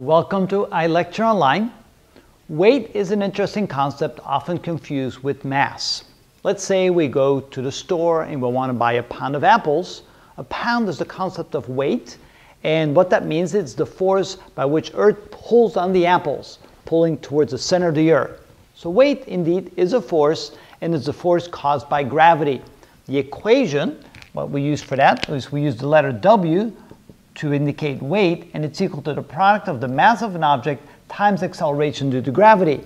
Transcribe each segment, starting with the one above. Welcome to ilectureonline. Weight is an interesting concept often confused with mass. Let's say we go to the store and we want to buy a pound of apples. A pound is the concept of weight, and what that means is the force by which Earth pulls on the apples, pulling towards the center of the Earth. So weight indeed is a force, and it's a force caused by gravity. The equation, what we use for that is we use the letter W to indicate weight, and it's equal to the product of the mass of an object times acceleration due to gravity.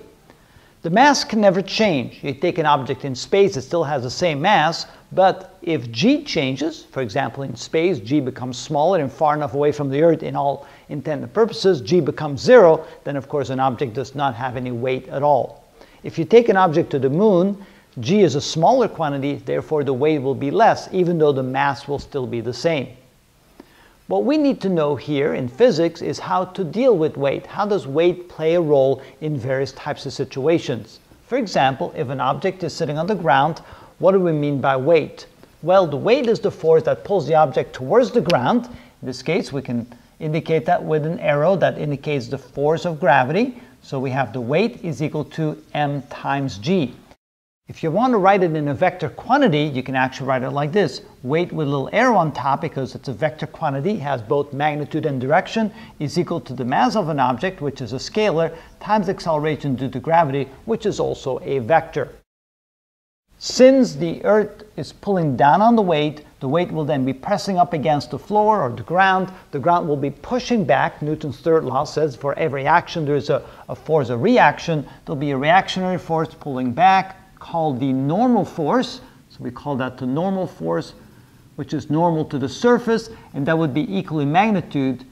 The mass can never change. You take an object in space, it still has the same mass, but if g changes, for example in space g becomes smaller and far enough away from the Earth in all intended purposes, g becomes zero, then of course an object does not have any weight at all. If you take an object to the moon, g is a smaller quantity, therefore the weight will be less, even though the mass will still be the same. What we need to know here in physics is how to deal with weight. How does weight play a role in various types of situations? For example, if an object is sitting on the ground, what do we mean by weight? Well, the weight is the force that pulls the object towards the ground. In this case, we can indicate that with an arrow that indicates the force of gravity. So we have the weight is equal to m times g. If you want to write it in a vector quantity, you can actually write it like this. Weight with a little arrow on top, because it's a vector quantity, has both magnitude and direction, is equal to the mass of an object, which is a scalar, times acceleration due to gravity, which is also a vector. Since the Earth is pulling down on the weight will then be pressing up against the floor or the ground. The ground will be pushing back. Newton's third law says for every action there is a force of reaction. There will be a reactionary force pulling back, called the normal force. So we call that the normal force, which is normal to the surface, and that would be equal in magnitude,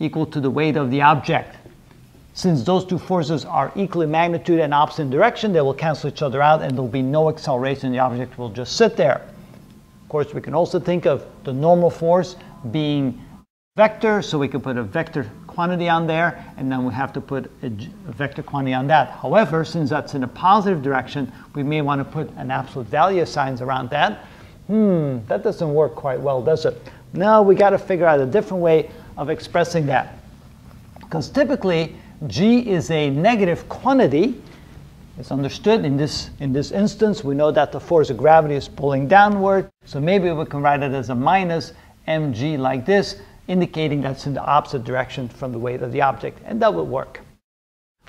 equal to the weight of the object. Since those two forces are equal in magnitude and opposite in direction, they will cancel each other out and there will be no acceleration. The object will just sit there. Of course, we can also think of the normal force being vector, so we can put a vector quantity on there, and then we have to put a vector quantity on that. However, since that's in a positive direction, we may want to put an absolute value of signs around that. That doesn't work quite well, does it? No, we got to figure out a different way of expressing that. Because typically, g is a negative quantity. It's understood in this instance. We know that the force of gravity is pulling downward. So maybe we can write it as a minus mg like this, indicating that's in the opposite direction from the weight of the object, and that would work.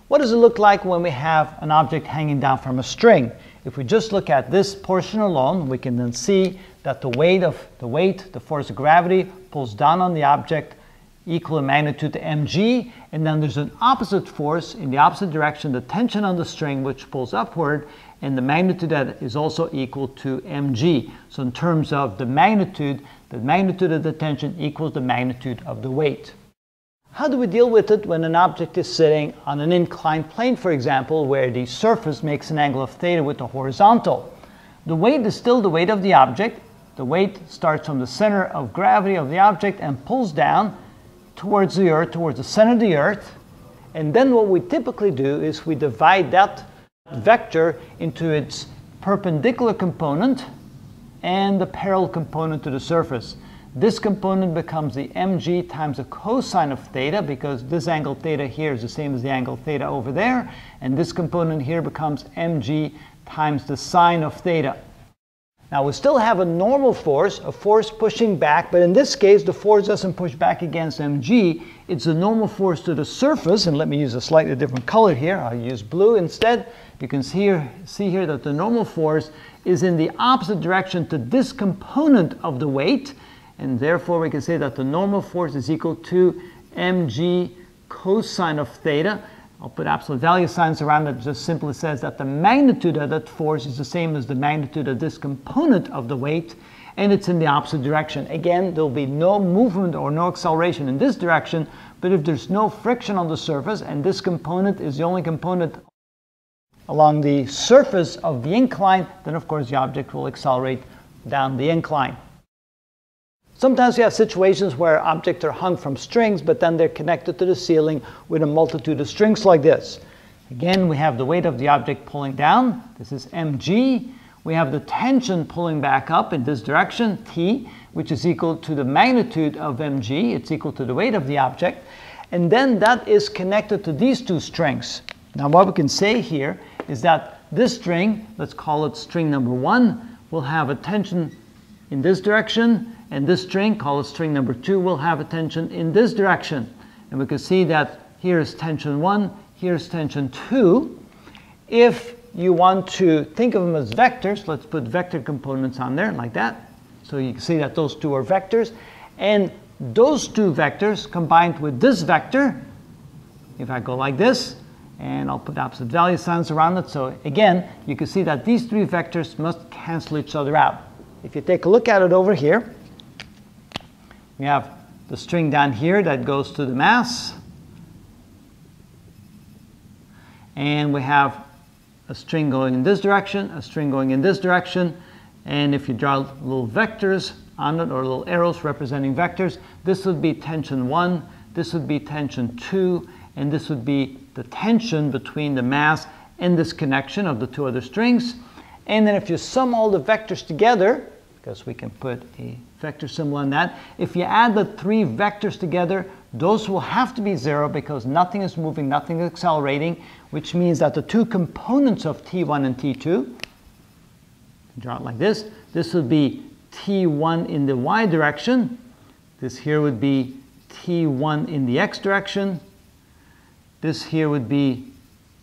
What does it look like when we have an object hanging down from a string? If we just look at this portion alone, we can then see that the force of gravity pulls down on the object equal in magnitude to mg, and then there's an opposite force in the opposite direction, the tension on the string, which pulls upward, and the magnitude that is also equal to mg. So in terms of the magnitude of the tension equals the magnitude of the weight. How do we deal with it when an object is sitting on an inclined plane, for example, where the surface makes an angle of theta with the horizontal? The weight is still the weight of the object. The weight starts from the center of gravity of the object and pulls down towards the Earth, towards the center of the Earth. And then what we typically do is we divide that vector into its perpendicular component and the parallel component to the surface. This component becomes the mg times the cosine of theta, because this angle theta here is the same as the angle theta over there, and this component here becomes mg times the sine of theta. Now we still have a normal force, a force pushing back, but in this case the force doesn't push back against mg, it's a normal force to the surface, and let me use a slightly different color here, I'll use blue instead. You can see here that the normal force is in the opposite direction to this component of the weight, and therefore we can say that the normal force is equal to mg cosine of theta. I'll put absolute value signs around it. It just simply says that the magnitude of that force is the same as the magnitude of this component of the weight, and it's in the opposite direction. Again, there will be no movement or no acceleration in this direction, but if there's no friction on the surface, and this component is the only component along the surface of the incline, then of course the object will accelerate down the incline. Sometimes you have situations where objects are hung from strings, but then they're connected to the ceiling with a multitude of strings like this. Again, we have the weight of the object pulling down. This is mg. We have the tension pulling back up in this direction, T, which is equal to the magnitude of mg. It's equal to the weight of the object. and then that is connected to these two strings. Now what we can say here is that this string, let's call it string number 1, will have a tension in this direction, and this string, call it string number 2, will have a tension in this direction. And we can see that here is tension 1, here is tension 2. If you want to think of them as vectors, let's put vector components on there like that. So you can see that those two are vectors, and those two vectors combined with this vector, if I go like this, and I'll put opposite value signs around it, so again, you can see that these three vectors must cancel each other out. If you take a look at it over here, we have the string down here that goes to the mass, and we have a string going in this direction, a string going in this direction, and if you draw little vectors on it, or little arrows representing vectors, this would be tension 1, this would be tension 2, and this would be the tension between the mass and this connection of the two other strings. And then if you sum all the vectors together, because we can put a vector symbol on that, if you add the three vectors together, those will have to be 0 because nothing is moving, nothing is accelerating, which means that the two components of T1 and T2, draw it like this, this would be T1 in the Y direction, this here would be T1 in the X direction, this here would be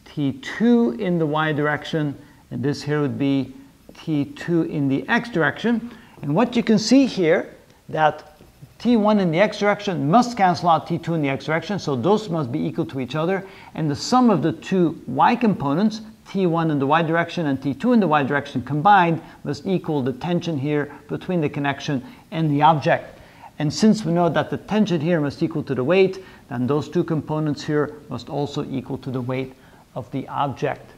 T2 in the Y direction, and this here would be T2 in the X direction. And what you can see here, that T1 in the X direction must cancel out T2 in the X direction, so those must be equal to each other, and the sum of the two Y components, T1 in the Y direction and T2 in the Y direction combined, must equal the tension here between the connection and the object. And since we know that the tension here must equal to the weight, then those two components here must also equal to the weight of the object.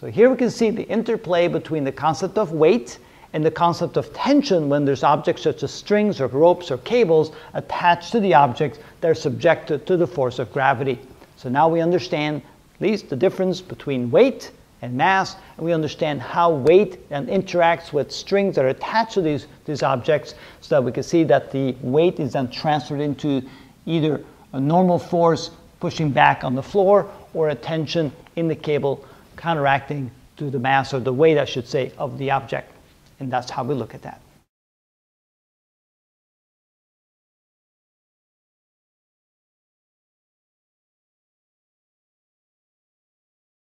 So here we can see the interplay between the concept of weight and the concept of tension when there's objects such as strings or ropes or cables attached to the objects that are subjected to the force of gravity. So now we understand at least the difference between weight and mass, and we understand how weight then interacts with strings that are attached to these objects, so that we can see that the weight is then transferred into either a normal force pushing back on the floor or a tension in the cable counteracting to the mass, or the weight I should say, of the object. And that's how we look at that.